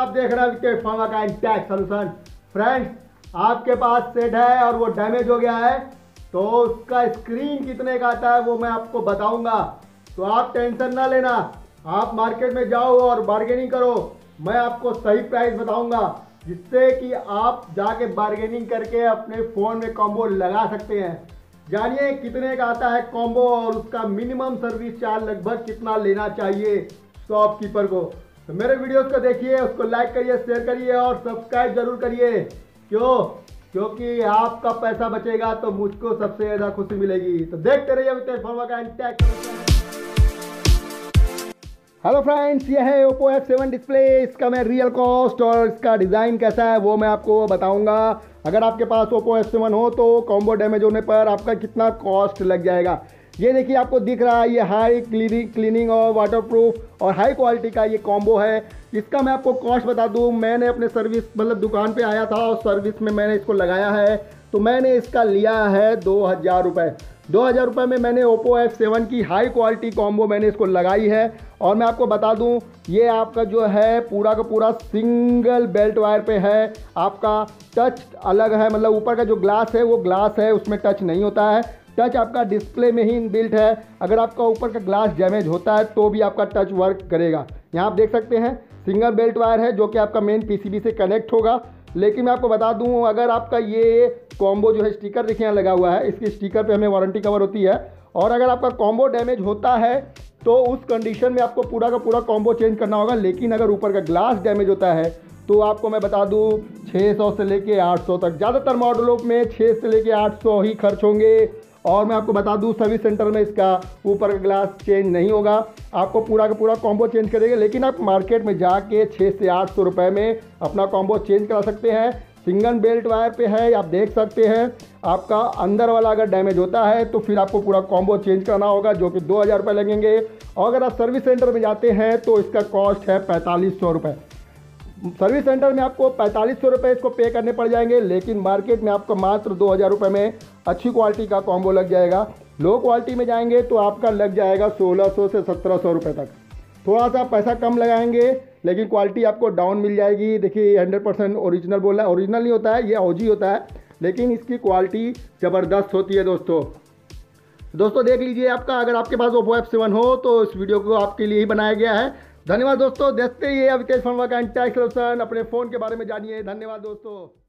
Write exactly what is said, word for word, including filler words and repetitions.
आप देख रहे हैं विकेट फार्मा का इंटैक्ट सोल्यूशन। फ्रेंड्स, आपके पास सेट है और वो डैमेज हो गया है तो उसका स्क्रीन कितने का आता है वो मैं आपको बताऊंगा, तो आप टेंशन ना लेना। आप मार्केट में जाओ और बार्गेनिंग करो, मैं आपको सही प्राइस बताऊंगा जिससे कि आप जाके बार्गेनिंग करके अपने फ़ोन में कॉम्बो लगा सकते हैं। जानिए कितने का आता है कॉम्बो और उसका मिनिमम सर्विस चार्ज लगभग कितना लेना चाहिए शॉपकीपर को। तो मेरे वीडियोस को देखिए, उसको लाइक करिए, शेयर करिए और सब्सक्राइब जरूर करिए। क्यों? क्योंकि आपका पैसा बचेगा तो मुझको सबसे ज़्यादा खुशी मिलेगी। तो देखते रहिए विकेट फार्मा का इंटैक्ट। हेलो फ्रेंड्स, यह है ओप्पो एफ सेवन डिस्प्ले। इसका मैं रियल कॉस्ट और इसका डिज़ाइन कैसा है वो मैं आपको बताऊँगा। अगर आपके पास ओप्पो एफ सेवन हो तो कॉम्बो डैमेज होने पर आपका कितना कॉस्ट लग जाएगा। ये देखिए आपको दिख रहा है, ये हाई क्लीनिंग क्लीनिंग और वाटरप्रूफ और हाई क्वालिटी का ये कॉम्बो है। इसका मैं आपको कॉस्ट बता दूं, मैंने अपने सर्विस मतलब दुकान पे आया था और सर्विस में मैंने इसको लगाया है तो मैंने इसका लिया है दो हज़ार रुपये। दो हज़ार रुपये में मैंने ओप्पो एफ सेवन की हाई क्वालिटी कॉम्बो मैंने इसको लगाई है। और मैं आपको बता दूं, ये आपका जो है पूरा का पूरा सिंगल बेल्ट वायर पे है। आपका टच अलग है, मतलब ऊपर का जो ग्लास है वो ग्लास है, उसमें टच नहीं होता है। टच आपका डिस्प्ले में ही इनबिल्ट है। अगर आपका ऊपर का ग्लास डैमेज होता है तो भी आपका टच वर्क करेगा। यहाँ आप देख सकते हैं सिंगल बेल्ट वायर है जो कि आपका मेन पीसीबी से कनेक्ट होगा। लेकिन मैं आपको बता दूं, अगर आपका ये कॉम्बो जो है स्टिकर देखिए यहाँ लगा हुआ है, इसके स्टिकर पे हमें वारंटी कवर होती है। और अगर आपका कॉम्बो डैमेज होता है तो उस कंडीशन में आपको पूरा का पूरा कॉम्बो चेंज करना होगा। लेकिन अगर ऊपर का ग्लास डैमेज होता है तो आपको मैं बता दूं छह सौ से लेके आठ सौ तक, ज़्यादातर मॉडलों में छः से लेके आठ सौ ही खर्च होंगे। और मैं आपको बता दूं सर्विस सेंटर में इसका ऊपर का ग्लास चेंज नहीं होगा, आपको पूरा का पूरा कॉम्बो चेंज करेंगे। लेकिन आप मार्केट में जाके छः से आठ सौ रुपये में अपना कॉम्बो चेंज करा सकते हैं। सिंगल बेल्ट वायर पे है, आप देख सकते हैं। आपका अंदर वाला अगर डैमेज होता है तो फिर आपको पूरा कॉम्बो चेंज करना होगा जो कि दो हज़ार रुपये लगेंगे। और अगर आप सर्विस सेंटर में जाते हैं तो इसका कॉस्ट है पैंतालीस सौ रुपये। सर्विस सेंटर में आपको पैंतालीस सौ रुपये इसको पे करने पड़ जाएंगे। लेकिन मार्केट में आपको मात्र दो हज़ार रुपये में अच्छी क्वालिटी का कॉम्बो लग जाएगा। लो क्वालिटी में जाएंगे तो आपका लग जाएगा सोलह सौ से सत्रह सौ रुपये तक। थोड़ा सा पैसा कम लगाएंगे लेकिन क्वालिटी आपको डाउन मिल जाएगी। देखिए हंड्रेड परसेंट ओरिजिनल बोला, ओरिजिनल नहीं होता है, ये ओजी होता है, लेकिन इसकी क्वालिटी ज़बरदस्त होती है। दोस्तों दोस्तों देख लीजिए आपका, अगर आपके पास ओप्पो एफ सेवन हो तो इस वीडियो को आपके लिए ही बनाया गया है। धन्यवाद दोस्तों, देखते ही विकेट फार्मा का इंटैक्ट सोल्यूशन। अपने फ़ोन के बारे में जानिए। धन्यवाद दोस्तों।